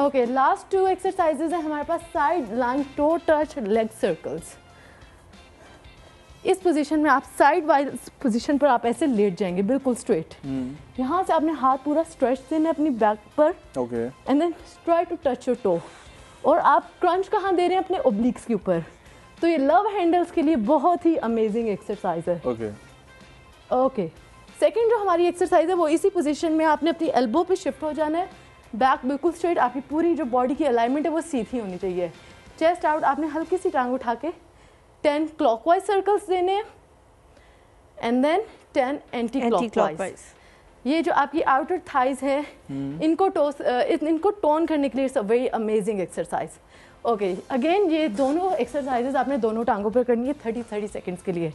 Okay last to exercises है हमारे पास side line toe touch leg circles. इस पोजीशन में आप साइड वाइज पोजीशन पर आप ऐसे लेट जाएंगे बिल्कुल स्ट्रेट। यहाँ से आपने हाथ पूरा स्ट्रेच देना अपनी बैक पर, okay, and then try to touch your toe. और आप क्रंच कहाँ दे रहे हैं? अपने ओब्लिक्स के ऊपर। तो ये लव हैंडल्स के लिए बहुत ही अमेजिंग एक्सरसाइज है। ओके ओके, सेकेंड जो हमारी एक्सरसाइज है वो इसी पोजीशन में आपने अपनी एल्बो पे शिफ्ट हो जाना है, बैक बिल्कुल स्ट्रेट, आपकी पूरी जो बॉडी की अलाइनमेंट है वो सीधी होनी चाहिए। चेस्ट आउट, आपने हल्की सी टांग उठा के 10 क्लॉकवाइज सर्कल्स देने हैं एंड देन 10 एंटी क्लॉकवाइज। ये जो आपकी आउटर थाइज है इनको टोन करने के लिए it's a very amazing exercise. Okay, again ये दोनों एक्सरसाइजेज आपने दोनों टांगों पर करनी है 30 सेकेंड्स के लिए।